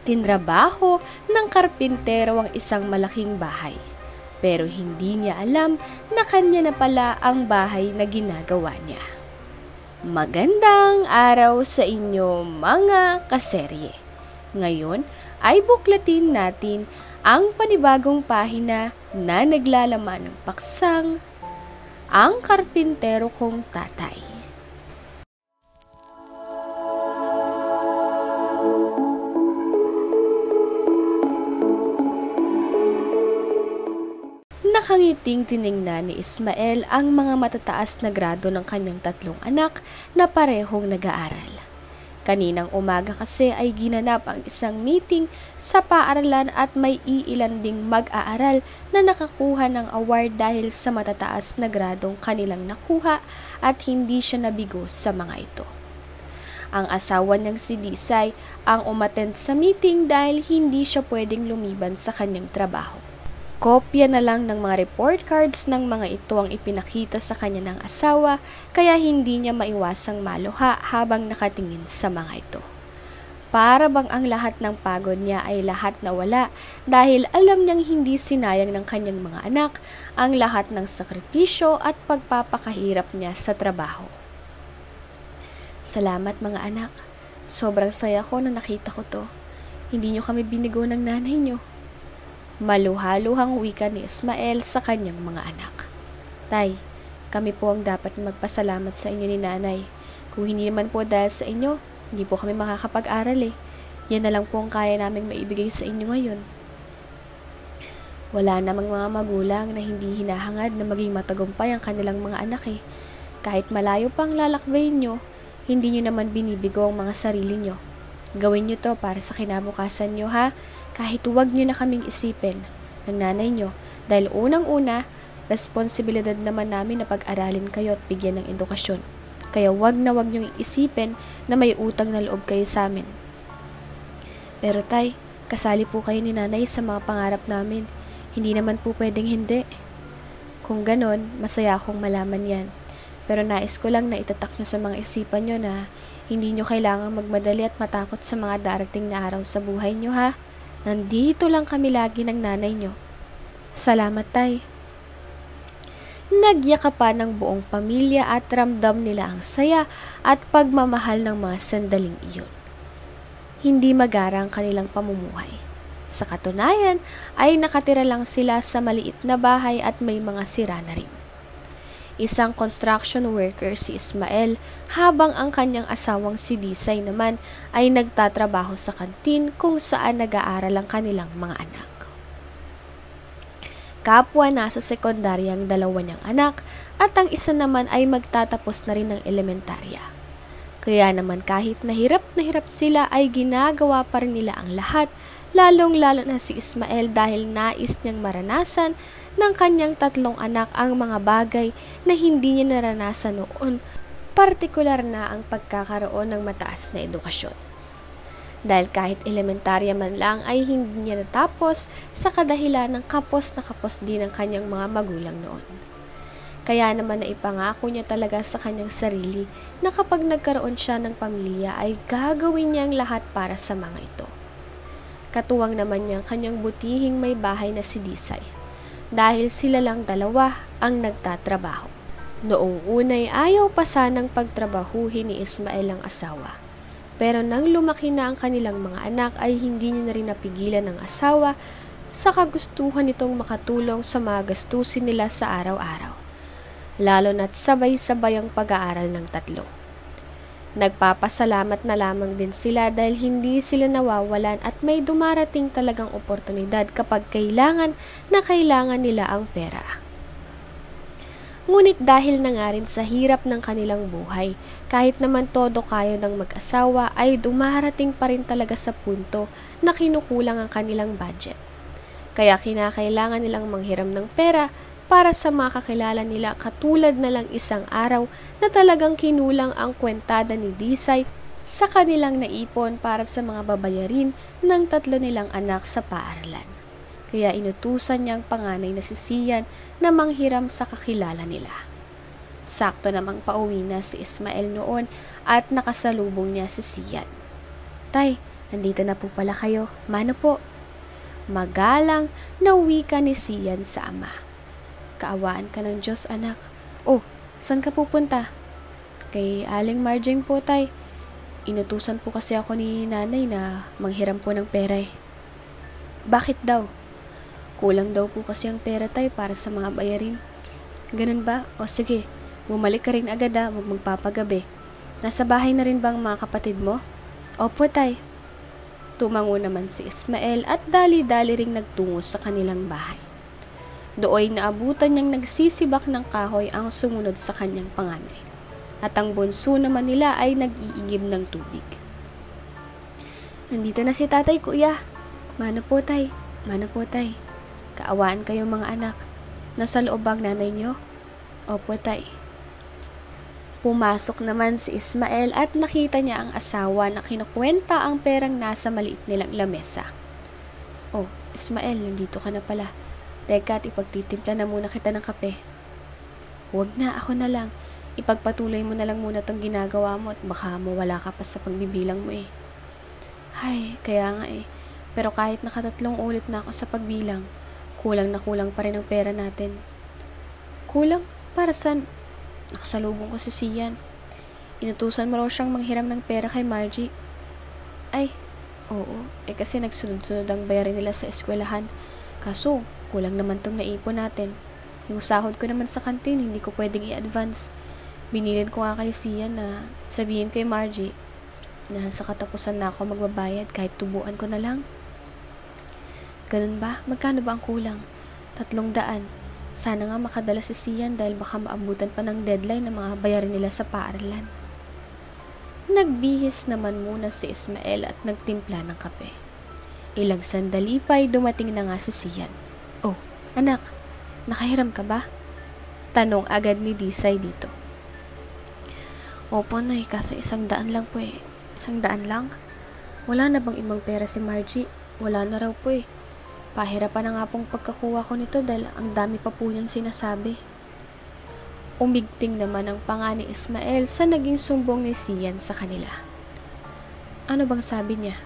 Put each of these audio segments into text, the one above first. Tinrabaho ng karpintero ang isang malaking bahay, pero hindi niya alam na kanya na pala ang bahay na ginagawa niya. Magandang araw sa inyo mga kaserye. Ngayon ay buklatin natin ang panibagong pahina na naglalaman ng paksang Ang Karpintero Kong Tatay. Nakangiting tiningnan ni Ismael ang mga matataas na grado ng kanyang tatlong anak na parehong nag-aaral. Kaninang umaga kasi ay ginanap ang isang meeting sa paaralan at may iilan ding mag-aaral na nakakuha ng award dahil sa matataas na gradong kanilang nakuha at hindi siya nabigo sa mga ito. Ang asawa niyang si Disay ang umattend sa meeting dahil hindi siya pwedeng lumiban sa kanyang trabaho. Kopya na lang ng mga report cards ng mga ito ang ipinakita sa kanya ng asawa kaya hindi niya maiwasang maluha habang nakatingin sa mga ito. Para bang ang lahat ng pagod niya ay lahat nawala dahil alam niyang hindi sinayang ng kanyang mga anak ang lahat ng sakripisyo at pagpapakahirap niya sa trabaho. Salamat mga anak. Sobrang saya ko na nakita ko to. Hindi niyo kami binigo ng nanay niyo. Maluhaluhang wika ni Ismael sa kanyang mga anak. Tay, kami po ang dapat magpasalamat sa inyo ni nanay. Kung hindi naman po dahil sa inyo, hindi po kami makakapag-aral eh. Yan na lang po ang kaya naming maibigay sa inyo ngayon. Wala namang mga magulang na hindi hinahangad na maging matagumpay ang kanilang mga anak eh. Kahit malayo pang lalakbayin nyo, hindi nyo naman binibigo ang mga sarili nyo. Gawin nyo to para sa kinabukasan nyo ha. Kahit huwag nyo na kaming isipin ng nanay nyo dahil unang-una, responsibilidad naman namin na pag-aralin kayo at bigyan ng edukasyon. Kaya huwag nyo iisipin na may utang na loob kayo sa amin. Pero tay, kasali po kayo ni nanay sa mga pangarap namin. Hindi naman po pwedeng hindi. Kung ganon, masaya akong malaman yan. Pero nais ko lang na itatak nyo sa mga isipan nyo na hindi nyo kailangang magmadali at matakot sa mga darating na araw sa buhay nyo ha. Nandito lang kami lagi ng nanay nyo. Salamat tay. Nagyakapan ng buong pamilya at ramdam nila ang saya at pagmamahal ng mga sandaling iyon. Hindi magara ang kanilang pamumuhay. Sa katunayan ay nakatira lang sila sa maliit na bahay at may mga sira na rin. Isang construction worker si Ismael habang ang kanyang asawang si Disay naman ay nagtatrabaho sa kantin kung saan nag-aaral ang kanilang mga anak. Kapwa nasa sekundarya ang dalawa niyang anak at ang isa naman ay magtatapos na rin ng elementarya. Kaya naman kahit nahirap sila ay ginagawa pa rin nila ang lahat, lalong-lalo na si Ismael dahil nais niyang maranasan ng kanyang tatlong anak ang mga bagay na hindi niya naranasan noon, partikular na ang pagkakaroon ng mataas na edukasyon. Dahil kahit elementarya man lang ay hindi niya natapos sa kadahilan ng kapos na kapos din ng kanyang mga magulang noon. Kaya naman naipangako niya talaga sa kanyang sarili na kapag nagkaroon siya ng pamilya ay gagawin niya ang lahat para sa mga ito. Katuwang naman niya ang kanyang butihing may bahay na si Disay, dahil sila lang dalawa ang nagtatrabaho. Noong una'y ayaw pa sanang pagtrabahuhin ni Ismael ang asawa. Pero nang lumaki na ang kanilang mga anak ay hindi niya na rin napigilan ang asawa sa kagustuhan nitong makatulong sa mga gastusin nila sa araw-araw. Lalo na't sabay-sabay ang pag-aaral ng tatlo. Nagpapasalamat na lamang din sila dahil hindi sila nawawalan at may dumarating talagang oportunidad kapag kailangan nila ang pera. Ngunit dahil na nga rin sa hirap ng kanilang buhay, kahit naman todo kayo ng mag-asawa ay dumarating pa rin talaga sa punto na kinukulang ang kanilang budget. Kaya kinakailangan nilang manghiram ng pera para sa mga kakilala nila, katulad na lang isang araw na talagang kinulang ang kwentada ni Disay sa kanilang naipon para sa mga babayarin ng tatlo nilang anak sa paaralan. Kaya inutusan niya ang panganay na si Sian na manghiram sa kakilala nila. Sakto namang pauwi na si Ismael noon at nakasalubong niya si Sian. Tay, Nandito na po pala kayo. Mano po? Magalang na wika ni Sian sa ama. Kaawaan ka ng Diyos, anak. Oh, saan ka pupunta? Kay Aling Marjing po, tay. Inutusan po kasi ako ni nanay na manghiram po ng pera eh. Bakit daw? Kulang daw po kasi ang pera, tay, para sa mga bayarin. Ganun ba? O sige, bumalik ka rin agad ha, huwag magpapagabi. Nasa bahay na rin ba ang mga kapatid mo? Opo, tay. Tumango naman si Ismael at dali-dali ring nagtungo sa kanilang bahay. Dooy naabutan niyang nagsisibak ng kahoy ang sumunod sa kanyang panganay. At ang bunso naman nila ay nag-iigib ng tubig. Nandito na si tatay, kuya. Mano po, tay. Mano po, tay. Kaawaan kayo, mga anak. Nasa loob ang nanay niyo? Opo, tay. Pumasok naman si Ismael at nakita niya ang asawa na kinukwenta ang perang nasa maliit nilang lamesa. Oh, Ismael, nandito ka na pala. Teka at ipagtitimpla na muna kita ng kape. Huwag na, ako na lang. Ipagpatuloy mo na lang muna itong ginagawa mo at baka mawala ka pa sa pagbibilang mo eh. Ay, kaya nga eh. Pero kahit nakatatlong ulit na ako sa pagbilang, kulang na kulang pa rin ang pera natin. Kulang? Para saan? Nakasalubong ko si Sian. Inutusan mo raw siyang manghiram ng pera kay Margie. Ay, oo. Eh kasi nagsunod-sunod ang bayarin nila sa eskwelahan. Kaso, kulang naman tong naipon natin. Yung sahod ko naman sa kantin, hindi ko pwedeng i-advance. Binilin ko nga kay Sian na sabihin kay Margie na sa katapusan na ako magbabayad kahit tubuan ko na lang. Ganun ba? Magkano ba ang kulang? 300. Sana nga makadala si Sian dahil baka maabutan pa ng deadline ng mga bayarin nila sa paaralan. Nagbihis naman muna si Ismael at nagtimpla ng kape. Ilang sandali pa'y dumating na nga si Sian. Oh, anak, nakahiram ka ba? Tanong agad ni Disay dito. Opo, nay, kaso 100 lang po eh. 100 lang? Wala na bang ibang pera si Margie? Wala na raw po eh. Pahirapan na nga pong pagkakuha ko nito dahil ang dami pa po niyang sinasabi. Umigting naman ang panga ni Ismael sa naging sumbong ni Sian sa kanila. Ano bang sabi niya?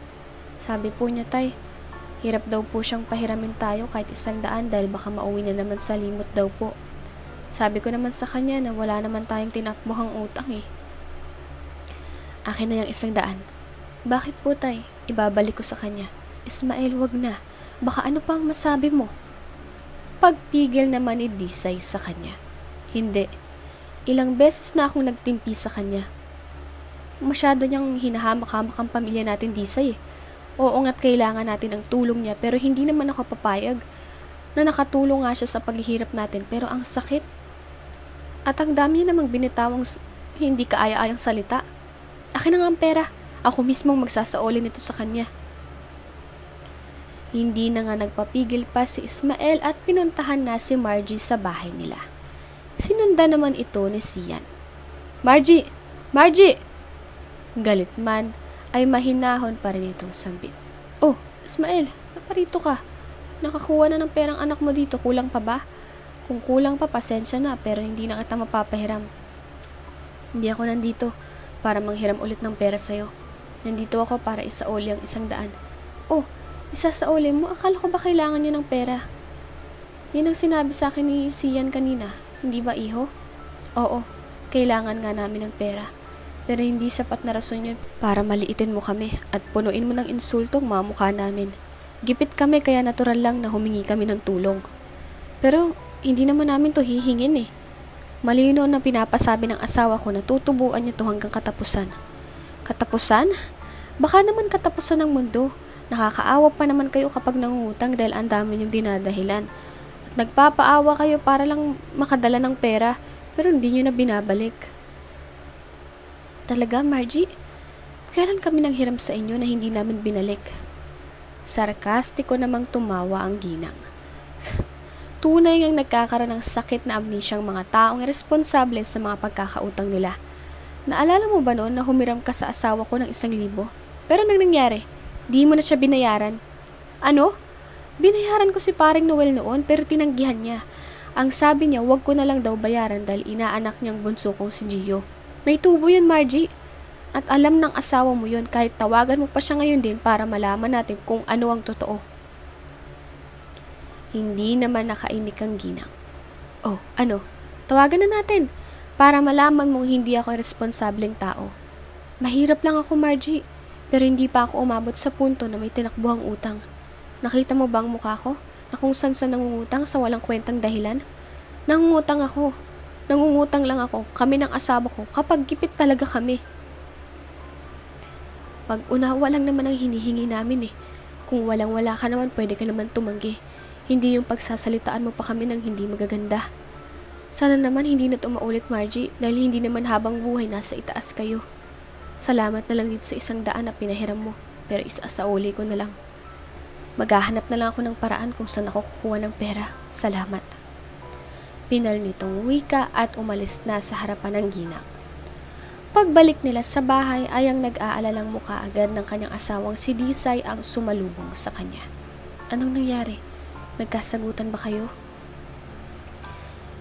Sabi po niya, tay, hirap daw po siyang pahiramin tayo kahit 100 dahil baka mauwi na naman sa limot daw po. Sabi ko naman sa kanya na wala naman tayong tinakbohang utang eh. Akin na yung 100. Bakit po, tay? Ibabalik ko sa kanya. Ismael, wag na. Baka ano pang masabi mo? Pagpigil naman ni Disay sa kanya. Hindi. Ilang beses na akong nagtimpi sa kanya. Masyado niyang hinahamak-hamak ang pamilya natin, Disay. Oo nga't kailangan natin ang tulong niya pero hindi naman ako papayag na nakatulong nga siya sa paghihirap natin pero ang sakit. At ang dami namang binitawang hindi kaaya-ayang salita. Akin na nga ang pera. Ako mismong magsasaolin ito sa kanya. Hindi na nga nagpapigil pa si Ismael at pinuntahan na si Margie sa bahay nila. Sinunda naman ito ni Sian. Margie! Margie! Galit man ay mahinahon pa rin itong sambit. Oh, Ismael, naparito ka. Nakakuha na ng perang anak mo dito, kulang pa ba? Kung kulang pa, pasensya na pero hindi na kita mapapahiram. Hindi ako nandito para manghiram ulit ng pera sa'yo. Nandito ako para isauli ang 100. Oh, isasauli mo? Akala ko ba kailangan niya ng pera? Yan ang sinabi sa akin ni Sian kanina. Hindi ba, iho? Oo, kailangan nga namin ng pera. Pero hindi sapat na rason yun para maliitin mo kami at punuin mo ng insultong mamukha namin. Gipit kami kaya natural lang na humingi kami ng tulong. Pero hindi naman namin to hihingin eh. Malino na pinapasabi ng asawa ko na tutubuan niya to hanggang katapusan. Katapusan? Baka naman katapusan ng mundo. Nakakaawa pa naman kayo kapag nangungutang dahil ang dami niyong dinadahilan. At nagpapaawa kayo para lang makadala ng pera, pero hindi niyo na binabalik. Talaga, Margie? Kailan kami nanghiram sa inyo na hindi namin binalik? Sarkastiko namang tumawa ang ginang. Tunay ngang nagkakaroon ng sakit na amnesyang mga taong irresponsable sa mga pagkakautang nila. Naalala mo ba noon na humiram ka sa asawa ko ng 1,000? Pero nang nangyari, di mo na siya binayaran. Ano? Binayaran ko si paring Noel noon pero tinanggihan niya. Ang sabi niya, wag ko na lang daw bayaran dahil inaanak niyang bunso kong si Gio. May tubo yun, Margie. At alam ng asawa mo yun, kahit tawagan mo pa siya ngayon din para malaman natin kung ano ang totoo. Hindi naman nakainik ang ginang. Oh, ano? Tawagan na natin para malaman mong hindi ako responsableng tao. Mahirap lang ako, Margie, pero hindi pa ako umabot sa punto na may tinakbuhang utang. Nakita mo bang mukha ko? Na kung saan sa nangungutang sa walang kwentang dahilan? Nangungutang ako. Nangungutang lang ako. Kami ng asawa ko kapag gipit talaga kami. Pag-unawa lang naman ang hinihingi namin eh. Kung walang-wala ka naman, pwede ka naman tumanggi. Hindi yung pagsasalitaan mo pa kami ng hindi magaganda. Sana naman hindi na tumaulit, Margie, dahil hindi naman habang buhay nasa itaas kayo. Salamat na lang dito sa 100 na pinahiram mo, pero isasauli ko na lang. Maghahanap na lang ako ng paraan kung saan ako kukuha ng pera. Salamat. Pinal nitong wika at umalis na sa harapan ng ginang. Pagbalik nila sa bahay ay ang nag-aalalang mukha agad ng kanyang asawang si Disay ang sumalubong sa kanya. Anong nangyari? Nagkasagutan ba kayo?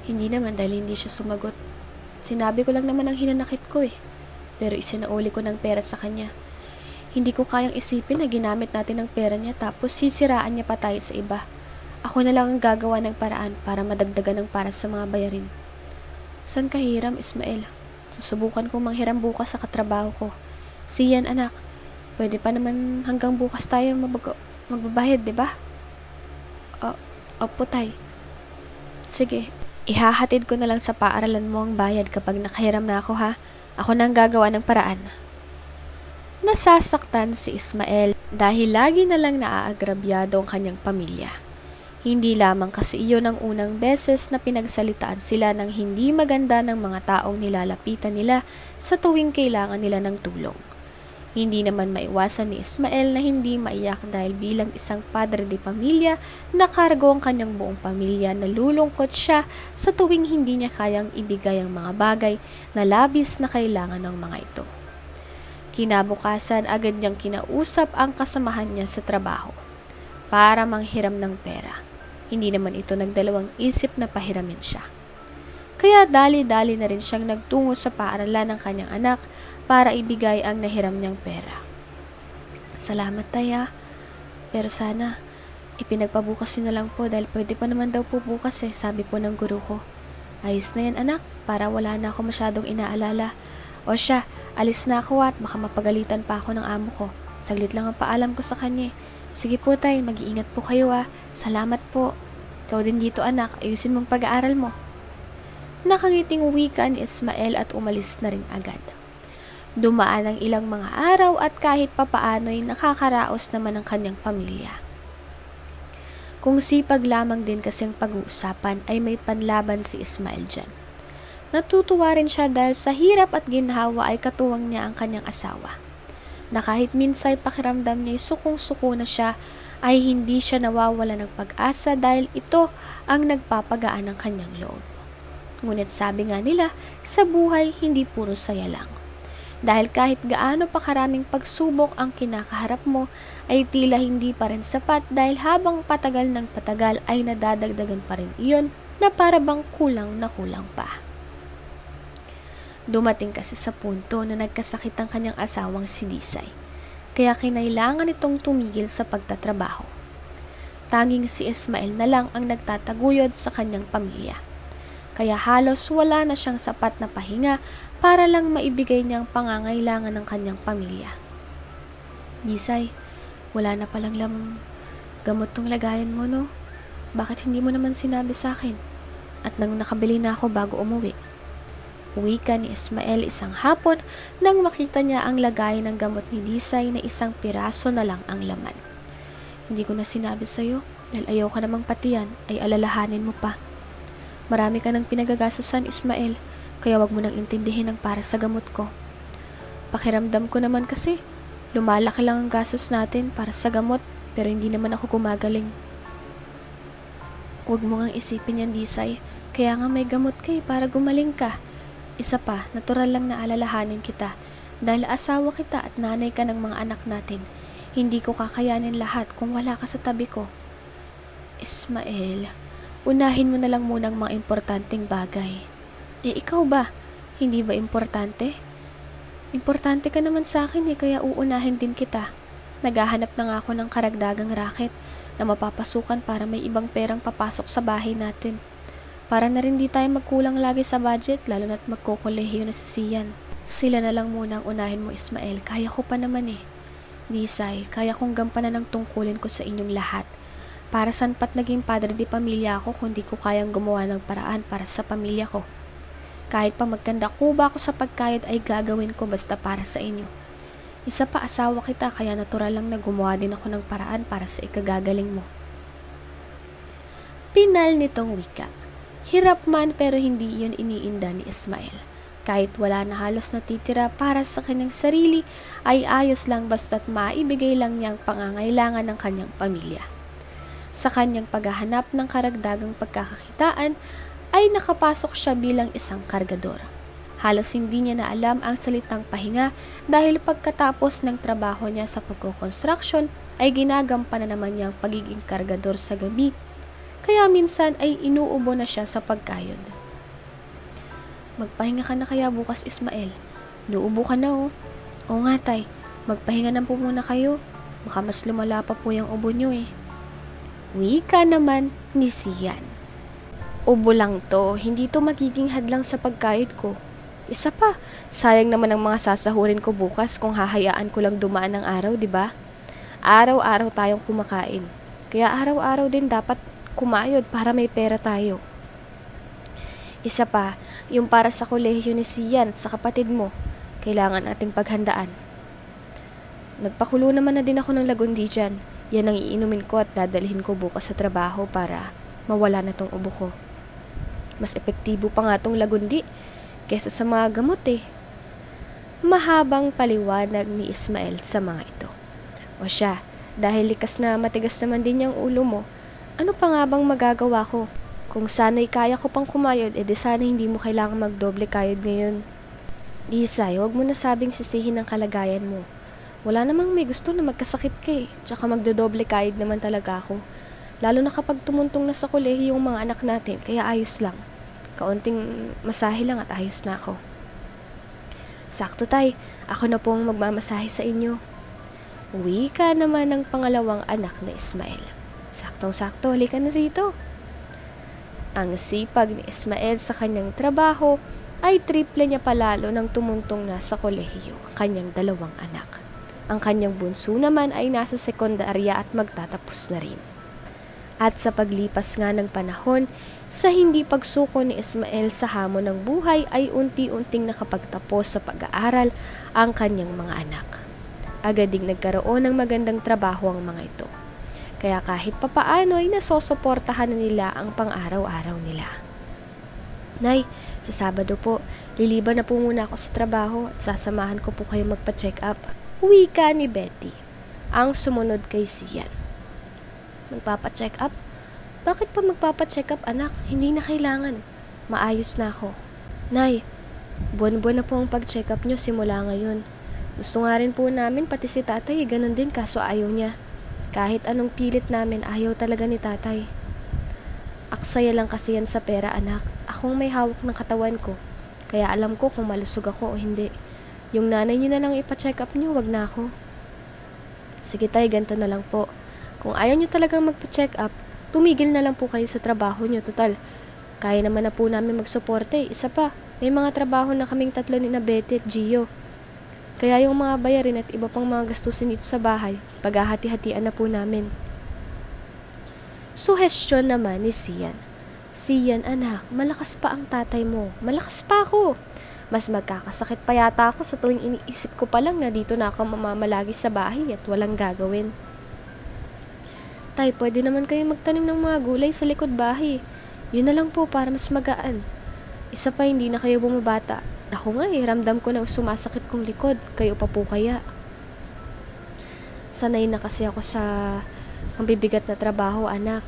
Hindi naman dahil hindi siya sumagot. Sinabi ko lang naman ang hinanakit ko eh. Pero isinauli ko ng pera sa kanya. Hindi ko kayang isipin na ginamit natin ang pera niya tapos sisiraan niya pa tayo sa iba. Ako na lang ang gagawa ng paraan para madagdagan ng para sa mga bayarin. San ka hiram, Ismael? Susubukan kong manghiram bukas sa katrabaho ko. Siyan, anak. Pwede pa naman hanggang bukas tayo magbabahid, di ba? Opo, tay. Sige, ihahatid ko na lang sa paaralan mo ang bayad kapag nakahiram na ako, ha? Ako na ang gagawa ng paraan. Nasasaktan si Ismael dahil lagi na lang naaagrabyado ang kanyang pamilya. Hindi lamang kasi iyon ang unang beses na pinagsalitaan sila ng hindi maganda ng mga taong nilalapitan nila sa tuwing kailangan nila ng tulong. Hindi naman maiwasan ni Ismael na hindi maiyak dahil bilang isang padre de pamilya, nakargo ang kanyang buong pamilya na lulungkot siya sa tuwing hindi niya kayang ibigay ang mga bagay na labis na kailangan ng mga ito. Kinabukasan agad niyang kinausap ang kasamahan niya sa trabaho para manghiram ng pera. Hindi naman ito nagdalawang isip na pahiramin siya. Kaya dali-dali na rin siyang nagtungo sa paaralan ng kanyang anak para ibigay ang nahiram niyang pera. Salamat, Taya. Pero sana, ipinagpabukas yun na lang po dahil pwede pa naman daw po bukas eh, sabi po ng guru ko. Ayos na yan, anak, para wala na ako masyadong inaalala. O siya, alis na ako at baka mapagalitan pa ako ng amo ko. Saglit lang ang paalam ko sa kanya eh. Sige po, Tay, mag-iingat po kayo ah. Salamat po. Ikaw din dito, anak. Ayusin mong pag-aaral mo. Nakangiting wika ni Ismael at umalis na rin agad. Dumaan ang ilang mga araw at kahit papaano'y nakakaraos naman ang kanyang pamilya. Kung sipag lamang din kasi ang pag-uusapan ay may panlaban si Ismael dyan. Natutuwa rin siya dahil sa hirap at ginhawa ay katuwang niya ang kanyang asawa, na kahit minsan pakiramdam niya'y sukong-suko na siya, ay hindi siya nawawala ng pag-asa dahil ito ang nagpapagaan ng kanyang loob. Ngunit sabi nga nila, sa buhay hindi puro saya lang. Dahil kahit gaano pa karaming pagsubok ang kinakaharap mo, ay tila hindi pa rin sapat dahil habang patagal ng patagal ay nadadagdagan pa rin iyon na parabang kulang na kulang pa. Dumating kasi sa punto na nagkasakit ang kanyang asawang si Disay, kaya kinailangan itong tumigil sa pagtatrabaho. Tanging si Ismael na lang ang nagtataguyod sa kanyang pamilya, kaya halos wala na siyang sapat na pahinga para lang maibigay niyang pangangailangan ng kanyang pamilya. Disay, wala na palang gamot tong lagayan mo, no? Bakit hindi mo naman sinabi sa akin? At nang nakabili na ako bago umuwi. Uwi ka ni Ismael isang hapon nang makita niya ang lagay ng gamot ni Disay na isang piraso na lang ang laman. Hindi ko na sinabi sa'yo dahil ayaw ka namang patiyan ay alalahanin mo pa. Marami ka ng pinagagastusan, Ismael, kaya wag mo nang intindihin ang para sa gamot ko. Pakiramdam ko naman kasi, lumalaki lang ang gastos natin para sa gamot pero hindi naman ako gumagaling. Wag mo ngang isipin yan, Disay, kaya nga may gamot kay para gumaling ka. Isa pa, natural lang na alalahanin kita dahil asawa kita at nanay ka ng mga anak natin. Hindi ko kakayanin lahat kung wala ka sa tabi ko. Ismael, unahin mo na lang muna ang mga importanteng bagay. Eh ikaw ba? Hindi ba importante? Importante ka naman sa akin eh, kaya uunahin din kita. Naghahanap na nga ako ng karagdagang racket na mapapasukan para may ibang perang papasok sa bahay natin. Para na rin di tayo magkulang lagi sa budget, lalo na't magkokolehiyo na si Sian. Sila na lang muna ang unahin mo, Ismael. Kaya ko pa naman eh. Nisay, kaya kong gampanan ang tungkulin ko sa inyong lahat. Para saan pat naging padre di pamilya ako kung di ko kayang gumawa ng paraan para sa pamilya ko. Kahit pa magkanda kuba ako sa pagkayod ay gagawin ko basta para sa inyo. Isa pa, asawa kita, kaya natural lang na gumawa din ako ng paraan para sa ikagagaling mo. Pinal nitong wika. Hirap man pero hindi iyon iniinda ni Ismael. Kahit wala na halos natitira para sa kanyang sarili, ay ayos lang basta't maibigay lang niya ang pangangailangan ng kanyang pamilya. Sa kanyang paghahanap ng karagdagang pagkakakitaan, ay nakapasok siya bilang isang kargador. Halos hindi niya na alam ang salitang pahinga dahil pagkatapos ng trabaho niya sa pagko-construction ay ginagampanan na naman niya ang pagiging kargador sa gabi, kaya minsan ay inuubo na siya sa pagkayod. Magpahinga ka na kaya bukas, Ismael. Inuubo ka na oh. Oo nga tay, magpahinga na po muna kayo. Baka mas lumala pa po yung ubo niyo eh. Wika naman ni Sian. Ubo lang to, hindi to magiging hadlang sa pagkayod ko. Isa pa, sayang naman ang mga sasahurin ko bukas kung hahayaan ko lang dumaan ang araw, di ba? Araw-araw tayong kumakain. Kaya araw-araw din dapat kumayod para may pera tayo. Isa pa, yung para sa kolehiyo ni Sian at sa kapatid mo, kailangan ating paghandaan. Nagpakulo naman na din ako ng lagundi dyan. Yan ang iinumin ko at dadalhin ko bukas sa trabaho para mawala na tong ubo ko. Mas epektibo pa nga tong lagundi kesa sa mga gamot eh. Mahabang paliwanag ni Ismael sa mga ito. O siya, dahil likas na matigas naman din yung ulo mo, ano pa nga bang magagawa ko? Kung sana'y kaya ko pang kumayod, edi sana hindi mo kailangang magdoble kayod ngayon. Isay, huwag mo na sabing sisihin ang kalagayan mo. Wala namang may gusto na magkasakit ka eh. Tsaka magdodoble kayod naman talaga ako. Lalo na kapag tumuntong na sa kolehiyo yung mga anak natin, kaya ayos lang. Kaunting masahe lang at ayos na ako. Sakto tay, ako na pong magmamasahe sa inyo. Uwi ka naman ng pangalawang anak na Ismael. Saktong-sakto, halika na rito. Ang sipag ni Ismael sa kanyang trabaho ay triple niya palalo nang tumuntong na sa kolehiyo ang kanyang dalawang anak. Ang kanyang bunso naman ay nasa sekundarya at magtatapos na rin. At sa paglipas nga ng panahon, sa hindi pagsuko ni Ismael sa hamon ng buhay ay unti-unting nakapagtapos sa pag-aaral ang kanyang mga anak. Agad ding nagkaroon ng magandang trabaho ang mga ito. Kaya kahit papaano ay nasosuportahan na nila ang pang-araw-araw nila. Nay, sa Sabado po, liliban na po muna ako sa trabaho at sasamahan ko po kayo magpa-check up. Wika ni Betty, ang sumunod kay Sian. Magpapacheck up? Bakit pa magpapacheck up, anak? Hindi na kailangan. Maayos na ako. Nay, buwan-buwan na po ang pag-check up nyo simula ngayon. Gusto nga rin po namin, pati si tatay, ganun din, kaso ayaw niya. Kahit anong pilit namin, ayaw talaga ni tatay. Aksaya lang kasi yan sa pera, anak. Akong may hawak ng katawan ko. Kaya alam ko kung malusog ako o hindi. Yung nanay nyo na lang ipacheck up nyo, wag na ako. Sige tay, ganito na lang po. Kung ayaw nyo talagang magpacheck up, tumigil na lang po kayo sa trabaho nyo, total. Kaya naman na po namin magsuporte. Isa pa, may mga trabaho na kaming tatlo ni Betty at Gio. Kaya yung mga bayarin at iba pang mga gastusin dito sa bahay, paghahati-hatian na po namin. Suhestyon naman ni Sian. Sian, anak, malakas pa ang tatay mo. Malakas pa ako. Mas magkakasakit pa yata ako sa tuwing iniisip ko pa lang na dito na ako mamamalagi sa bahay at walang gagawin. Tay, pwede naman kayo magtanim ng mga gulay sa likod bahay. Yun na lang po para mas magaan. Isa pa, hindi na kayo bumabata. Ako nga eh, ramdam ko na sumasakit kong likod. Kayo pa po kaya? Sanay na kasi ako sa mabibigat na trabaho, anak.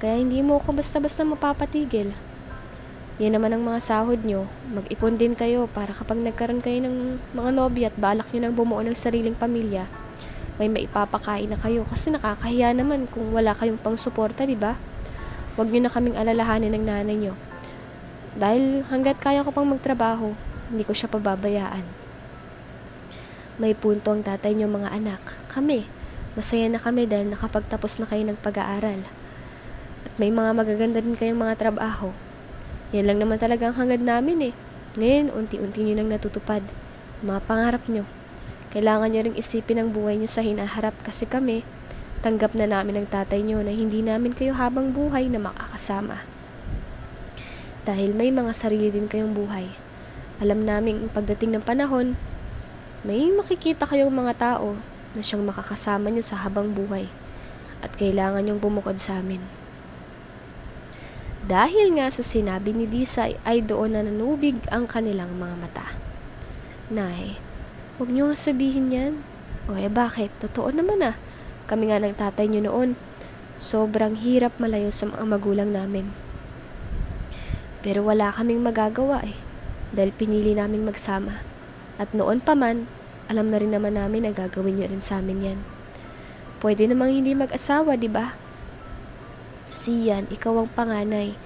Kaya hindi mo ako basta-basta mapapatigil. Yan naman ang mga sahod nyo. Mag-ipon din kayo para kapag nagkaroon kayo ng mga nobya at balak nyo nang bumuo ng sariling pamilya, may maipapakain na kayo kasi nakakahiya naman kung wala kayong pang-suporta, diba? Huwag nyo na kaming alalahanin ng nanay nyo. Dahil hanggat kaya ko pang magtrabaho, hindi ko siya pababayaan. May punto ang tatay niyo mga anak. Kami. Masaya na kami dahil nakapagtapos na kayo ng pag-aaral. At may mga magaganda din kayong mga trabaho. Yan lang naman talaga ang hangad namin eh. Ngayon, unti-unti niyo nang natutupad. Mga pangarap niyo. Kailangan niyo ring isipin ang buhay niyo sa hinaharap kasi kami, tanggap na namin ang tatay niyo na hindi namin kayo habang buhay na makakasama. Dahil may mga sarili din kayong buhay. Alam namin pagdating ng panahon, may makikita kayong mga tao na siyang makakasama niyo sa habang buhay at kailangan niyong bumukod sa amin. Dahil nga sa sinabi ni Disa ay doon na nanubig ang kanilang mga mata. Nay, huwag niyo nga sabihin yan. O eh bakit? Totoo naman ah. Kami nga ng tatay niyo noon. Sobrang hirap malayo sa mga magulang namin. Pero wala kaming magagawa eh. Dahil pinili namin magsama. At noon pa man, alam na rin naman namin na gagawin niyo rin sa amin yan. Pwede namang hindi mag-asawa, di ba? Kasi yan, ikaw ang panganay.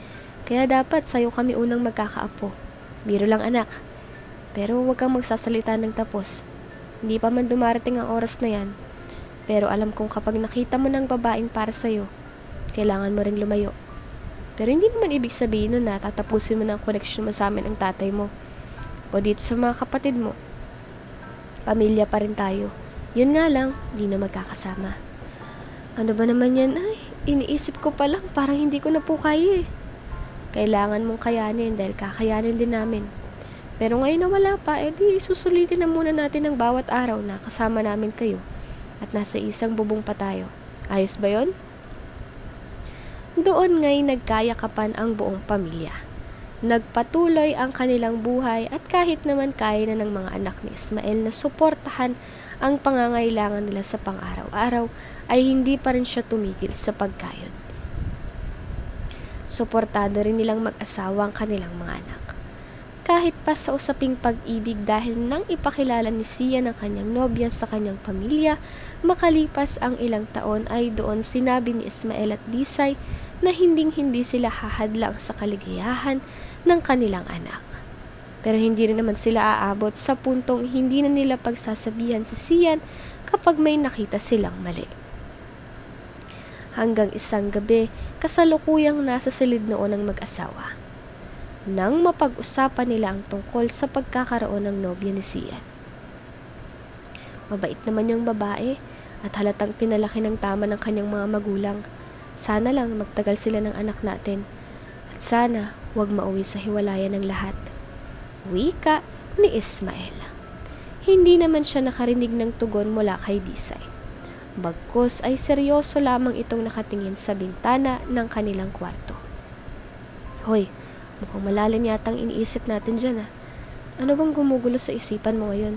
Kaya dapat sa'yo kami unang magkakaapo. Biro lang anak. Pero huwag kang magsasalita ng tapos. Hindi pa man dumarating ang oras na yan. Pero alam kong kapag nakita mo ng babaeng para sa'yo, kailangan mo rin lumayo. Pero hindi naman ibig sabihin nun na tatapusin mo ng koneksyon mo sa amin ang tatay mo. O dito sa mga kapatid mo. Pamilya pa rin tayo. Yun nga lang, di na magkakasama. Ano ba naman yan? Ay, iniisip ko pa lang, parang hindi ko na po kaya eh. Kailangan mong kayanin dahil kakayanin din namin. Pero ngayon na wala pa, edi susulitin na muna natin ang bawat araw na kasama namin kayo. At nasa isang bubong pa tayo. Ayos ba yun? Doon nga'y nagkayakapan ang buong pamilya. Nagpatuloy ang kanilang buhay at kahit naman kaya na ng mga anak ni Ismael na suportahan ang pangangailangan nila sa pang-araw-araw ay hindi pa rin siya tumigil sa pagkayod. Suportado rin nilang mag-asawa ang kanilang mga anak. Kahit pa sa usaping pag-ibig dahil nang ipakilala ni Sia ng kanyang nobya sa kanyang pamilya, makalipas ang ilang taon ay doon sinabi ni Ismael at Disay na hinding-hindi sila hahadlang sa kaligayahan ng kanilang anak. Pero hindi rin naman sila aabot sa puntong hindi na nila pagsasabihan si Sian kapag may nakita silang mali. Hanggang isang gabi, kasalukuyang nasa silid noon ang mag-asawa. Nang mapag-usapan nila ang tungkol sa pagkakaroon ng nobya ni Sian. Mabait naman yung babae at halatang pinalaki ng tama ng kanyang mga magulang. Sana lang magtagal sila ng anak natin. At sana huwag mauwi sa hiwalayan ng lahat. Wika ni Ismael. Hindi naman siya nakarinig ng tugon mula kay Disay. Bagkus ay seryoso lamang itong nakatingin sa bintana ng kanilang kwarto. Hoy, mukhang malalim yatang iniisip natin dyan ah. Ano bang gumugulo sa isipan mo ngayon?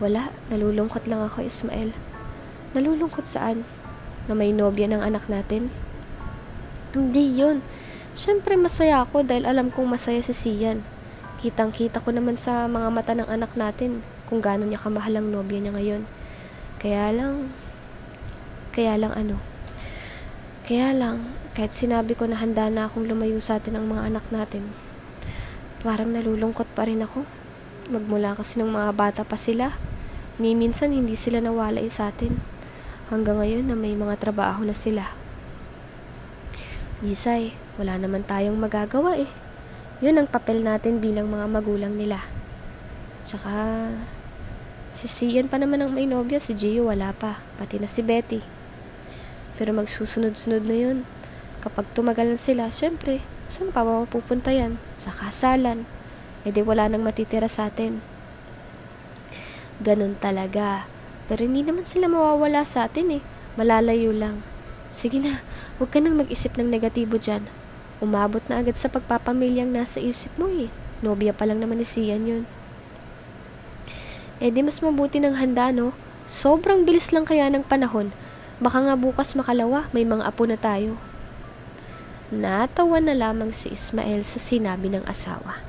Wala, nalulungkot lang ako Ismael. Nalulungkot saan? Na may nobya ng anak natin? Hindi yun. Siyempre masaya ako dahil alam kong masaya si Sian. Kitang-kita ko naman sa mga mata ng anak natin kung gaano niya kamahal ang nobya niya ngayon. Kaya lang, kahit sinabi ko na handa na akong lumayo sa atin ang mga anak natin, parang nalulungkot pa rin ako. Magmula kasi ng mga bata pa sila, ni minsan hindi sila nawalay sa atin. Hanggang ngayon na may mga trabaho na sila. Disay, wala naman tayong magagawa eh. Yun ang papel natin bilang mga magulang nila. Tsaka, si Sian pa naman ang may nobya, si Gio wala pa, pati na si Betty. Pero magsusunod-sunod na yun. Kapag tumagalan sila, syempre, saan pa mapupunta yan? Sa kasalan. E di wala nang matitira sa atin. Ganun talaga. Pero hindi naman sila mawawala sa atin eh. Malalayo lang. Sige na, huwag ka nang mag-isip ng negatibo dyan. Umabot na agad sa pagpapamilyang nasa isip mo eh. Nobya pa lang naman ni Sian yun. Eh di mas mabuti ng handa no. Sobrang bilis lang kaya ng panahon. Baka nga bukas makalawa, may mga apo na tayo. Natawa na lamang si Ismael sa sinabi ng asawa.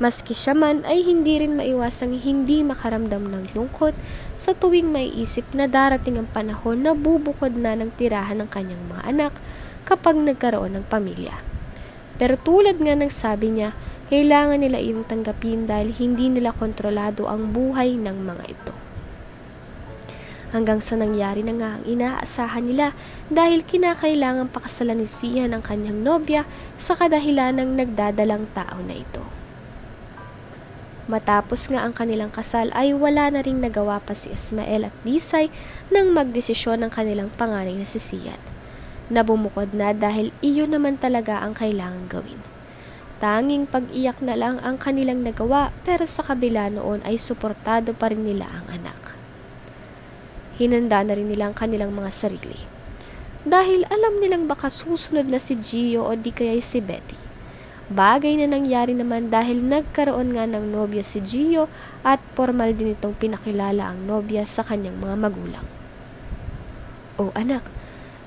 Maski siya man ay hindi rin maiwasang hindi makaramdam ng lungkot sa tuwing maiisip na darating ang panahon na bubukod na ng tirahan ng kanyang mga anak kapag nagkaroon ng pamilya. Pero tulad nga ng sabi niya, kailangan nila iyong tanggapin dahil hindi nila kontrolado ang buhay ng mga ito. hanggang sa nangyari na nga ang inaasahan nila dahil kinakailangang pakasalan ni Sian ang kanyang nobya sa kadahilan ng nagdadalang tao na ito. Matapos nga ang kanilang kasal ay wala na ring nagawa pa si Ismael at Lisay nang magdesisyon ng kanilang panganay na si Sian. Nabumukod na dahil iyon naman talaga ang kailangang gawin. Tanging pag-iyak na lang ang kanilang nagawa, pero sa kabila noon ay suportado pa rin nila ang anak. Hinanda na rin nila ang kanilang mga sarili. Dahil alam nilang baka susunod na si Gio o di kaya si Betty. Bagay na nangyari naman dahil nagkaroon nga ng nobya si Gio at formal din itong pinakilala ang nobya sa kanyang mga magulang. "O anak,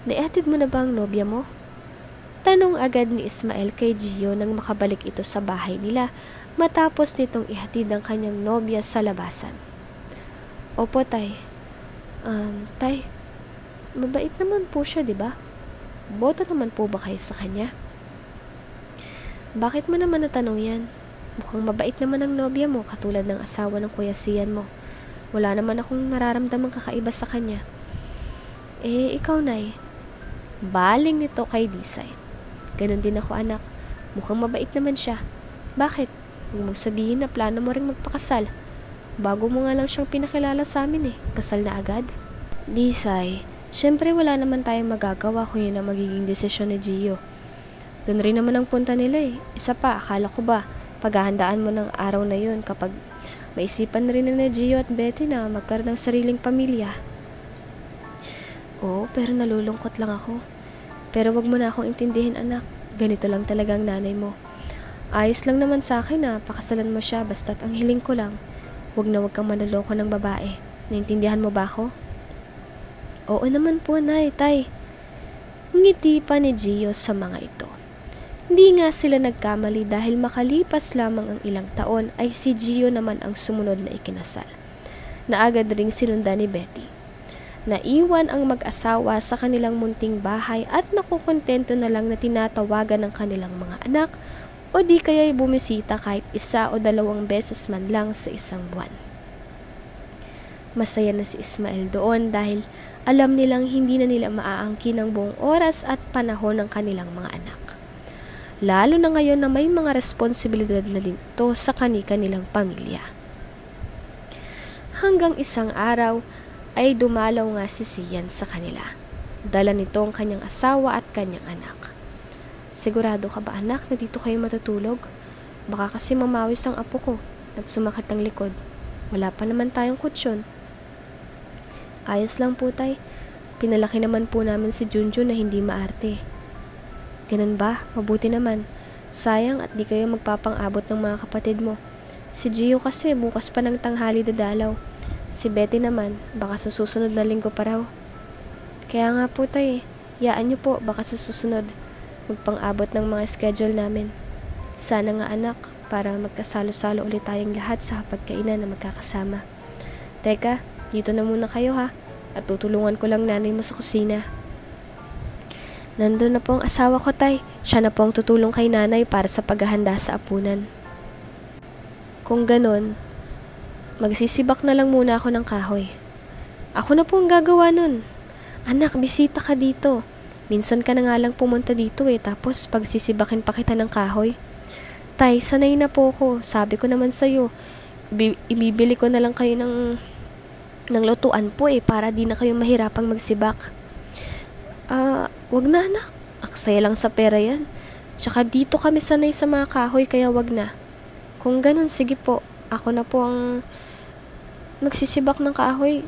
naihatid mo na ba ang nobya mo?" Tanong agad ni Ismael kay Gio nang makabalik ito sa bahay nila matapos nitong ihatid ang kanyang nobya sa labasan. "Opo, Tay. Tay, mabait naman po siya, di ba? Boto naman po ba kayo sa kanya?" "Bakit mo naman natanong yan? Mukhang mabait naman ang nobya mo katulad ng asawa ng Kuya Sian mo. Wala naman akong nararamdamang kakaiba sa kanya." "Eh, ikaw, Nay." Baling nito kay Lisay. "Ganon din ako, anak. Mukhang mabait naman siya. Bakit? Huwag mong sabihin na plano mo ring magpakasal. Bago mo nga lang siyang pinakilala sa amin eh. Kasal na agad." "Lisay, syempre wala naman tayong magagawa kung yun ang magiging desisyon ni Gio. Doon rin naman ang punta nila eh. Isa pa, akala ko ba, paghahandaan mo ng araw na yun kapag maisipan na rin na Gio at Betty na magkaroon ng sariling pamilya." "Oo, pero nalulungkot lang ako. Pero wag mo na akong intindihin, anak. Ganito lang talaga ang nanay mo. Ayos lang naman sa akin na pakasalan mo siya basta't ang hiling ko lang. Wag na wag kang manloloko ng babae. Naintindihan mo ba ako?" "Oo naman po, Nay, Tay." Ngiti pa ni Gio sa mga ito. Hindi nga sila nagkamali dahil makalipas lamang ang ilang taon ay si Gio naman ang sumunod na ikinasal. Naagad ring sinunda ni Betty. Naiwan ang mag-asawa sa kanilang munting bahay at nakukontento na lang na tinatawagan ng kanilang mga anak o di kaya'y bumisita kahit isa o dalawang beses man lang sa isang buwan. Masaya na si Ismael doon dahil alam nilang hindi na nila maaangkin ang buong oras at panahon ng kanilang mga anak. Lalo na ngayon na may mga responsibilidad na din ito sa kani-kanilang pamilya. Hanggang isang araw ay dumalaw nga si Sian sa kanila. Dala nito ang kanyang asawa at kanyang anak. "Sigurado ka ba, anak, na dito kayo matutulog? Baka kasi mamawis ang apo ko at sumakit ang likod. Wala pa naman tayong kutsyon." "Ayos lang po, Tay. Pinalaki naman po namin si Junjun na hindi maarte." "Ganun ba? Mabuti naman. Sayang at di kayo magpapang-abot ng mga kapatid mo. Si Gio kasi bukas pa ng tanghali dadalaw. Si Betty naman, baka sa susunod na linggo pa raw." "Kaya nga po, Tay. Yaan niyo po, baka sa susunod. Magpang-abot ng mga schedule namin. Sana nga, anak, para magkasalo-salo ulit tayong lahat sa hapagkainan na magkakasama. Teka, dito na muna kayo ha, at tutulungan ko lang nanay mo sa kusina." "Nandun na po ang asawa ko, Tay. Siya na po ang tutulong kay nanay para sa paghahanda sa apunan." "Kung ganon, magsisibak na lang muna ako ng kahoy. Ako na po ang gagawa nun. Anak, bisita ka dito. Minsan ka na nga lang pumunta dito eh, tapos pagsisibakin pa kita ng kahoy." "Tay, sanay na po ako. Sabi ko naman sa'yo, ibibili ko na lang kayo ng lutuan po eh, para di na kayo mahirapang magsibak." "Wag na, anak. Aksaya lang sa pera yan. Tsaka dito kami sanay sa mga kahoy, kaya wag na." "Kung ganun, sige po. Ako na po ang magsisibak ng kahoy."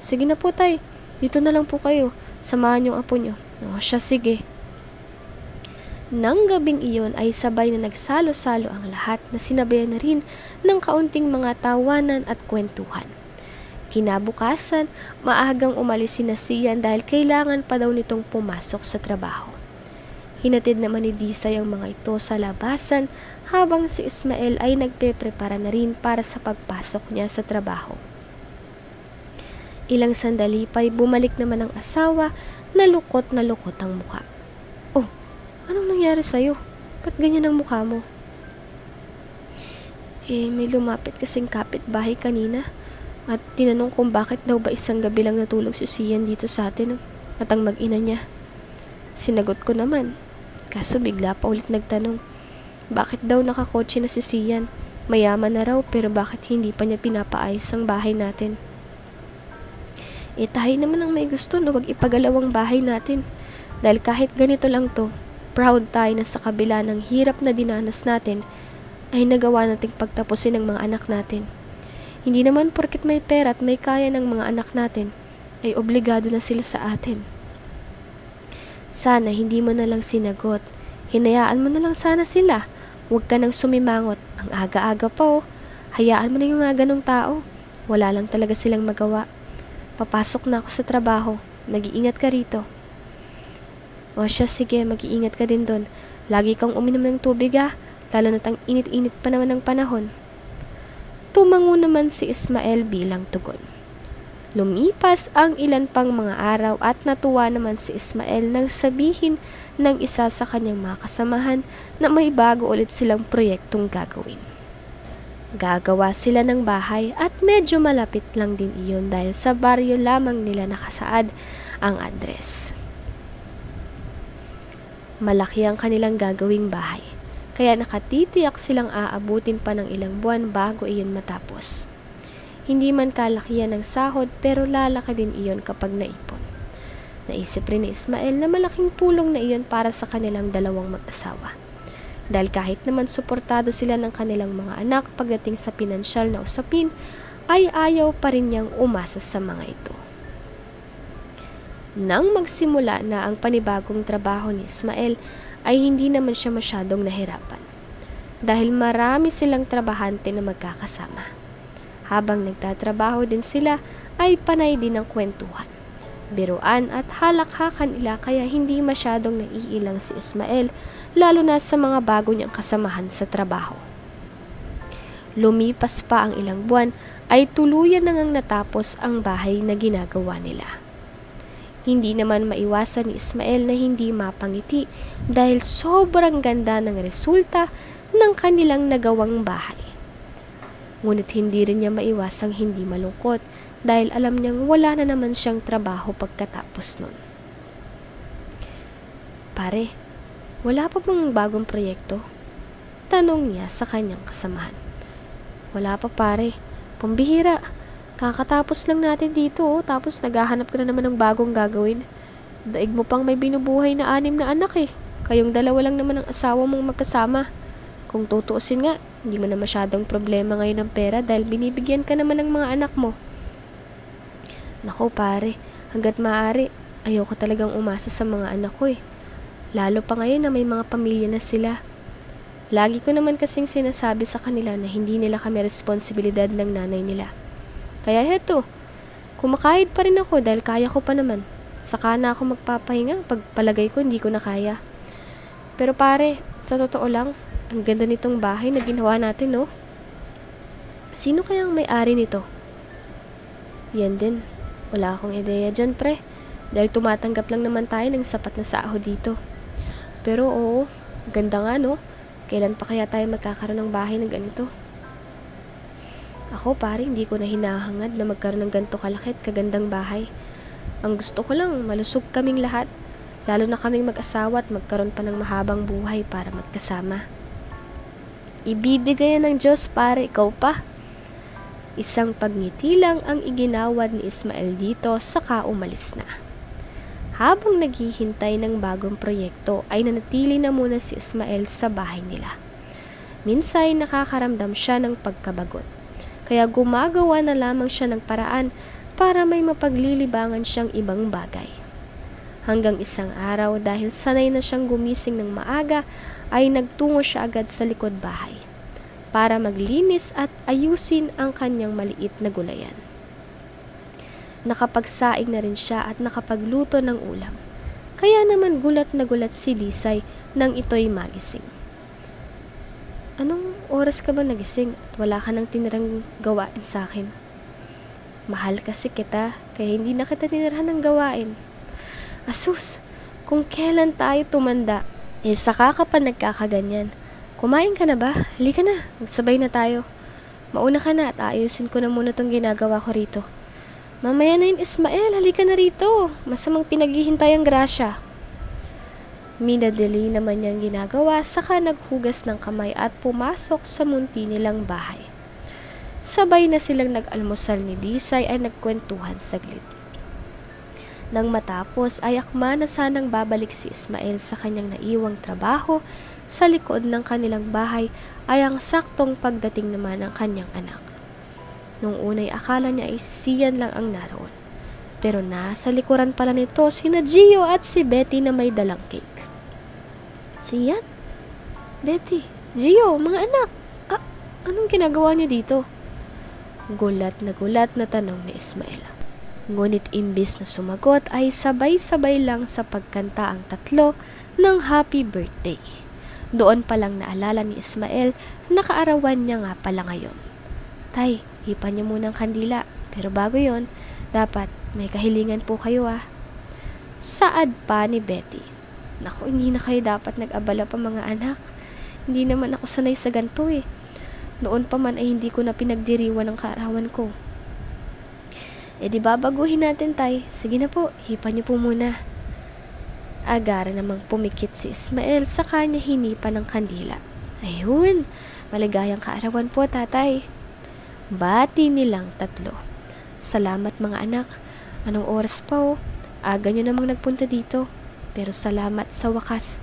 "Sige na po, Tay. Dito na lang po kayo. Samahan yung apo nyo." "O siya, sige." Nang gabing iyon ay sabay na nagsalo-salo ang lahat na sinabayan na rin ng kaunting mga tawanan at kwentuhan. Kinabukasan, maagang umalis si Sian dahil kailangan pa daw nitong pumasok sa trabaho. Hinatid naman ni Lisay ang mga ito sa labasan habang si Ismael ay nagpeprepara na rin para sa pagpasok niya sa trabaho. Ilang sandali pa'y bumalik naman ang asawa na lukot ang mukha. "Oh, anong nangyari sa'yo? Ba't ganyan ang mukha mo?" "Eh, may lumapit kasing kapitbahay kanina. at tinanong kung bakit daw ba isang gabi lang natulog si Sian dito sa atin at ang mag-ina niya. Sinagot ko naman, kaso bigla pa ulit nagtanong, bakit daw nakakotse na si Sian? Mayaman na raw pero bakit hindi pa niya pinapaayos ang bahay natin? Eh tayo naman ang may gusto na wag ipagalaw ang bahay natin dahil kahit ganito lang to, proud tayo na sa kabila ng hirap na dinanas natin ay nagawa nating pagtapusin ng mga anak natin. Hindi naman porket may pera at may kaya ng mga anak natin ay obligado na sila sa atin. Sana hindi mo na lang sinagot, hinayaan mo na lang sana sila, huwag ka nang sumimangot, ang aga-aga pa oh, hayaan mo na yung mga ganong tao, wala lang talaga silang magawa. Papasok na ako sa trabaho. Mag-iingat ka rito. O siya, sige, mag-iingat ka din doon. Lagi kang uminom ng tubig ah, lalo na't ang init-init pa naman ng panahon. Tumango naman si Ismael bilang tugon. Lumipas ang ilan pang mga araw at natuwa naman si Ismael nang sabihin ng isa sa kanyang mga kasamahan na may bago ulit silang proyektong gagawin. Gagawa sila ng bahay at medyo malapit lang din iyon dahil sa baryo lamang nila nakasaad ang address. Malaki ang kanilang gagawing bahay, kaya nakatitiyak silang aabutin pa ng ilang buwan bago iyon matapos. Hindi man kalakihan ng sahod pero lalaki din iyon kapag naipon. Naisip rin ni Ismael na malaking tulong na iyon para sa kanilang dalawang mag-asawa. Dahil kahit naman suportado sila ng kanilang mga anak pagdating sa pinansyal na usapin, ay ayaw pa rin niyang umasa sa mga ito. Nang magsimula na ang panibagong trabaho ni Ismael, ay hindi naman siya masyadong nahirapan. Dahil marami silang trabahante na magkakasama. Habang nagtatrabaho din sila, ay panay din ang kwentuhan, biruan at halakhakan nila kaya hindi masyadong naiilang si Ismael lalo na sa mga bago niyang kasamahan sa trabaho. Lumipas pa ang ilang buwan ay tuluyan na ngang natapos ang bahay na ginagawa nila. Hindi naman maiwasan ni Ismael na hindi mapangiti dahil sobrang ganda ng resulta ng kanilang nagawang bahay. Ngunit hindi rin niya maiwasang hindi malungkot dahil alam niyang wala na naman siyang trabaho pagkatapos nun. Pare, wala pa bang bagong proyekto? Tanong niya sa kanyang kasamahan. Wala pa pare, pambihira. Kakatapos lang natin dito oh, tapos naghahanap ka na naman ng bagong gagawin. Daig mo pang may binubuhay na 6 na anak eh. Kayong dalawa lang naman ang asawa mong magkasama. Kung tutuusin nga, hindi mo na masyadong problema ngayon ng pera dahil binibigyan ka naman ng mga anak mo. Nako pare, hanggat maaari, ayoko talagang umasa sa mga anak ko eh. Lalo pa ngayon na may mga pamilya na sila. Lagi ko naman kasing sinasabi sa kanila na hindi nila kami responsibilidad ng nanay nila. Kaya heto, kumakayod pa rin ako dahil kaya ko pa naman. Saka na ako magpapahinga pag palagay ko hindi ko na kaya. Pero pare, sa totoo lang, ang ganda nitong bahay na ginawa natin no? Sino kayang may-ari nito? Yan din. Wala akong ideya dyan, pre. Dahil tumatanggap lang naman tayo ng sapat na sahod dito. Pero oo, ganda nga, no? Kailan pa kaya tayo magkakaroon ng bahay na ganito? Ako, pare, hindi ko na hinahangad na magkaroon ng ganito kalaki at kagandang bahay. Ang gusto ko lang, malusog kaming lahat. Lalo na kaming mag-asawa at magkaroon pa ng mahabang buhay para magkasama. Ibibigay ng Diyos, pare, ikaw pa. Isang pagngiti lang ang iginawad ni Ismael dito saka umalis na. Habang naghihintay ng bagong proyekto ay nanatili na muna si Ismael sa bahay nila. Minsan nakakaramdam siya ng pagkabagot. Kaya gumagawa na lamang siya ng paraan para may mapaglilibangan siyang ibang bagay. Hanggang isang araw dahil sanay na siyang gumising ng maaga ay nagtungo siya agad sa likod bahay para maglinis at ayusin ang kanyang maliit na gulayan. Nakapagsaing na rin siya at nakapagluto ng ulam. Kaya naman gulat na gulat si Lisay nang ito'y magising. Anong oras ka ba nagising at wala ka nang tinirang gawain sa akin? Mahal kasi kita, kaya hindi na kita tinirahan ng gawain. Asus, kung kailan tayo tumanda, eh saka ka pa nagkakaganyan. Kumain ka na ba? Halika na, magsabay na tayo. Mauna ka na at aayusin ko na muna tong ginagawa ko rito. Mamaya na yun, Ismael, halika na rito. Masamang pinaghihintay ang grasya. Minadali naman niyang ginagawa, saka naghugas ng kamay at pumasok sa munti nilang bahay. Sabay na silang nag-almusal ni Disay ay nagkwentuhan saglit. Nang matapos ay akma na sanang babalik si Ismael sa kanyang naiwang trabaho sa likod ng kanilang bahay ay ang saktong pagdating naman ng kanyang anak. Nung una'y akala niya ay siyan lang ang naroon. Pero nasa likuran pala nito sina Gio at si Betty na may dalang cake. Siyan? Betty? Gio? Mga anak? Ah, anong ginagawa niyo dito? Gulat na tanong ni Ismael. Ngunit imbis na sumagot ay sabay-sabay lang sa pagkanta ang tatlo ng Happy Birthday. Doon palang naalala ni Ismael, nakaarawan niya nga pala ngayon. Tay, hipan niyo muna ang kandila, pero bago yon, dapat may kahilingan po kayo ah. Saad pa ni Betty. Naku, hindi na kayo dapat nag-abala pa mga anak. Hindi naman ako sanay sa ganito eh. Noon pa man ay hindi ko na pinagdiriwan ang kaarawan ko. E di babaguhin natin tay, sige na po, hipan niyo po muna. Agara namang pumikit si Ismael sa kanya hinipa ng kandila. Ayun, maligayang kaarawan po tatay. Bati nilang tatlo. Salamat mga anak, anong oras pa oh? Aga niyo namang nagpunta dito. Pero salamat sa wakas.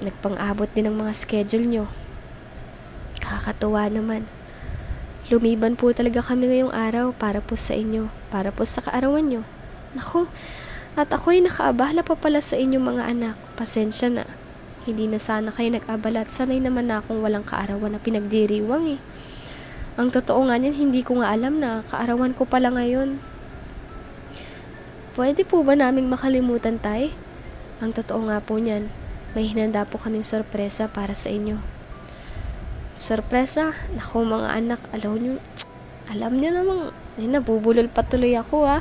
Nagpang-abot din ang mga schedule niyo. Kakatuwa naman. Lumiban po talaga kami ngayong araw para po sa inyo, para po sa kaarawan nyo. Naku, at ako'y nakaabala pa pala sa inyong mga anak. Pasensya na. Hindi na sana kayo nag-abala at sanay naman na akong walang kaarawan na pinagdiriwang eh. Ang totoo nga niyan, hindi ko nga alam na kaarawan ko pala ngayon. Pwede po ba naming makalimutan tay? Ang totoo nga po niyan, may hinanda po kaming sorpresa para sa inyo. Sorpresa? Naku mga anak, alam niyo namang, ay nabubulol patuloy ako ha.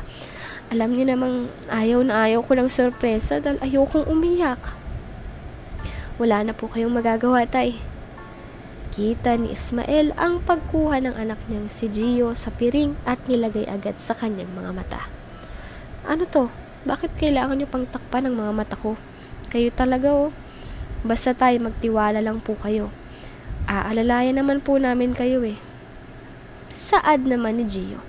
Alam niyo namang ayaw na ayaw ko ng sorpresa dahil ayaw kong umiyak. Wala na po kayong magagawa tay. Kita ni Ismael ang pagkuha ng anak niyang si Gio sa piring at nilagay agad sa kanyang mga mata. Ano to? Bakit kailangan niyo pang takpan ng mga mata ko? Kayo talaga oh. Basta tay, magtiwala lang po kayo. Aalalayan naman po namin kayo eh. Saad naman ni Gio.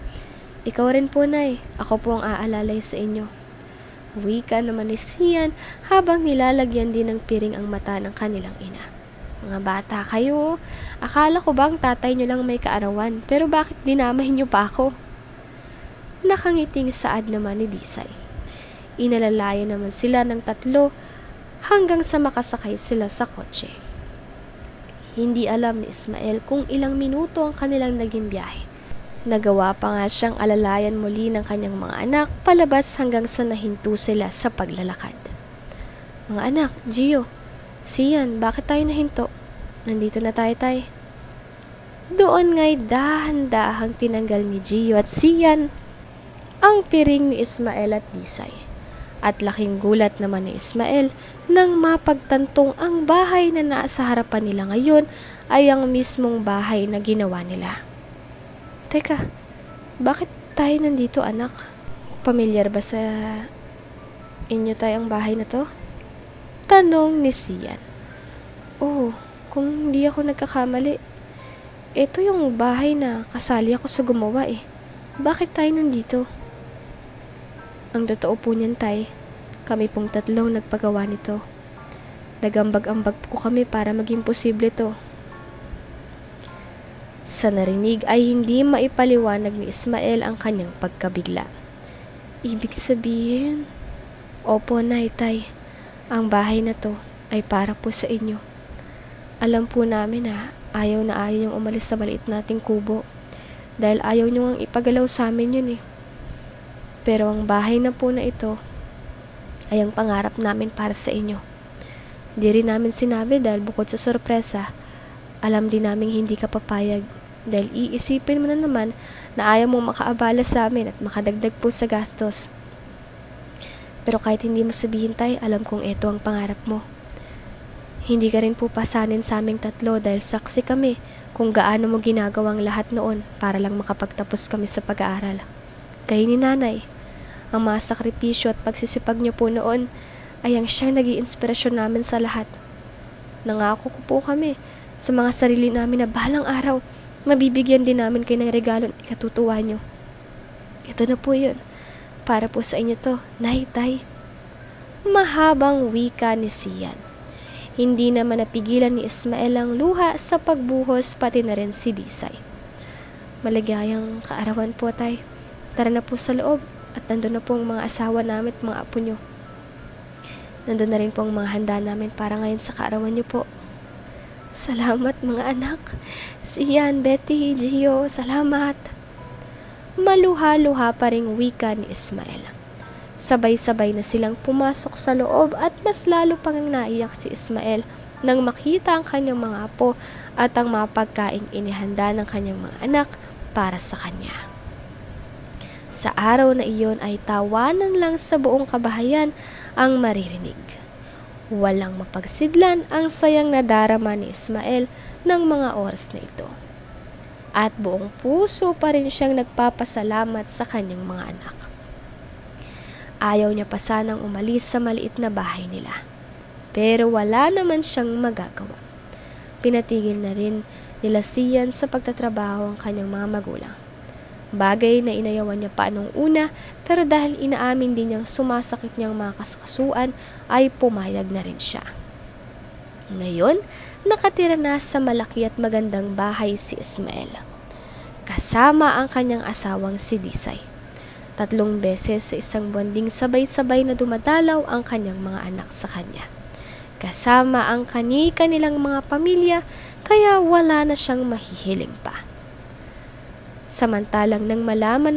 Ikaw rin po nay, ako po ang aalalay sa inyo. Wika naman ni Sian habang nilalagyan din ng piring ang mata ng kanilang ina. Mga bata kayo, akala ko bang tatay nyo lang may kaarawan, pero bakit dinamahin nyo pa ako? Nakangiting Saad naman ni Disay. Inalalayan naman sila ng tatlo hanggang sa makasakay sila sa kotse. Hindi alam ni Ismael kung ilang minuto ang kanilang naging biyahe. Nagawa pa nga siyang alalayan muli ng kanyang mga anak palabas hanggang sa nahinto sila sa paglalakad. Mga anak, Gio, Sian, bakit tayo nahinto? Nandito na tayo tay. Doon nga'y dahan-dahang tinanggal ni Gio at Sian ang piring ni Ismael at Disay. At laking gulat naman ni Ismael nang mapagtantong ang bahay na nasa harapan nila ngayon ay ang mismong bahay na ginawa nila. Teka, bakit tayo nandito anak? Pamilyar ba sa inyo tayong bahay na to? Tanong ni Sian. Oh, kung hindi ako nagkakamali, ito yung bahay na kasali ako sa gumawa eh. Bakit tayo nandito? Ang totoo po niyan tay, kami pong tatlong nagpagawa nito. Nagambag-ambag po kami para maging posible to. Sa narinig ay hindi maipaliwanag ni Ismael ang kanyang pagkabigla. Ibig sabihin, opo nay tay, ang bahay na to ay para po sa inyo. Alam po namin ha, ayaw na ayaw yung umalis sa maliit nating kubo. Dahil ayaw nyo ang ipagalaw sa amin yun eh. Pero ang bahay na po na ito ay ang pangarap namin para sa inyo. Di rin namin sinabi dahil bukod sa sorpresa, alam din namin hindi ka papayag dahil iisipin mo na naman na ayaw mong makaabala sa amin at makadagdag po sa gastos. Pero kahit hindi mo sabihin tay, alam kong ito ang pangarap mo. Hindi ka rin po pasanin sa aming tatlo dahil saksi kami kung gaano mo ginagawang lahat noon para lang makapagtapos kami sa pag-aaral. Kayo ni Nanay, ang mga sakripisyo at pagsisipag niyo po noon ay ang siyang naging inspirasyon namin sa lahat. Nangako ko po kami sa mga sarili namin na balang araw, mabibigyan din namin kayo ng regalo na ikatutuwa niyo. Ito na po yun. Para po sa inyo to, Nay, Tay. Mahabang wika ni Sian. Hindi naman napigilan ni Ismael ang luha sa pagbuhos, pati na rin si Disay. Maligayang kaarawan po, Tay. Tara na po sa loob at nandun na po ang mga asawa namin at mga apo nyo. Nandun na rin po ang mga handa namin para ngayon sa kaarawan nyo po. Salamat mga anak. Sian, Betty, Gio, salamat. Maluha-luha pa ring wika ni Ismael. Sabay-sabay na silang pumasok sa loob at mas lalo pang naiyak si Ismael nang makita ang kanyang mga apo at ang mga pagkaing inihanda ng kanyang mga anak para sa kanya. Sa araw na iyon ay tawanan lang sa buong kabahayan ang maririnig. Walang mapagsidlan ang sayang nadarama ni Ismael ng mga oras na ito. At buong puso pa rin siyang nagpapasalamat sa kanyang mga anak. Ayaw niya pa sanang umalis sa maliit na bahay nila. Pero wala naman siyang magagawa. Pinatigil na rin nila siyan sa pagtatrabaho ang kanyang mga magulang. Bagay na inayawan niya pa noong una, pero dahil inaamin din niyang sumasakit niyang mga kasakasuan, ay pumayag na rin siya. Ngayon, nakatira na sa malaki at magandang bahay si Ismael. Kasama ang kanyang asawang si Disay. 3 beses sa isang buwan ding sabay-sabay na dumadalaw ang kanyang mga anak sa kanya. Kasama ang kani-kanilang mga pamilya, kaya wala na siyang mahihiling pa. Samantalang nang malaman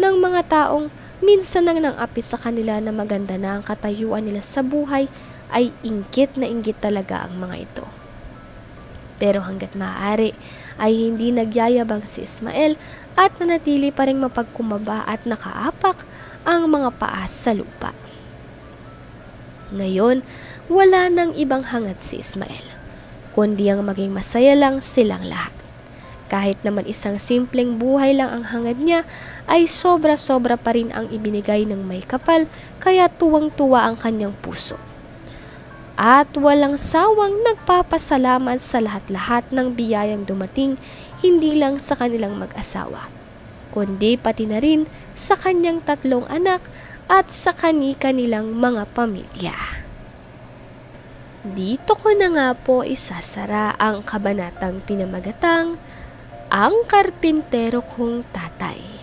ng mga taong minsan nang nang-api sa kanila na maganda na ang katayuan nila sa buhay, ay inggit na inggit talaga ang mga ito. Pero hanggat maaari, ay hindi nagyayabang si Ismael at nanatili pa rin mapagkumbaba at nakaapak ang mga paa sa lupa. Ngayon, wala nang ibang hangad si Ismael, kundi ang maging masaya lang silang lahat. Kahit naman isang simpleng buhay lang ang hangad niya, ay sobra-sobra pa rin ang ibinigay ng may kapal, kaya tuwang-tuwa ang kanyang puso. At walang sawang nagpapasalamat sa lahat-lahat ng biyayang dumating, hindi lang sa kanilang mag-asawa, kundi pati na rin sa kanyang 3 anak at sa kani-kanilang mga pamilya. Dito ko na nga po isasara ang kabanatang pinamagatang Ang Karpintero Kong Tatay.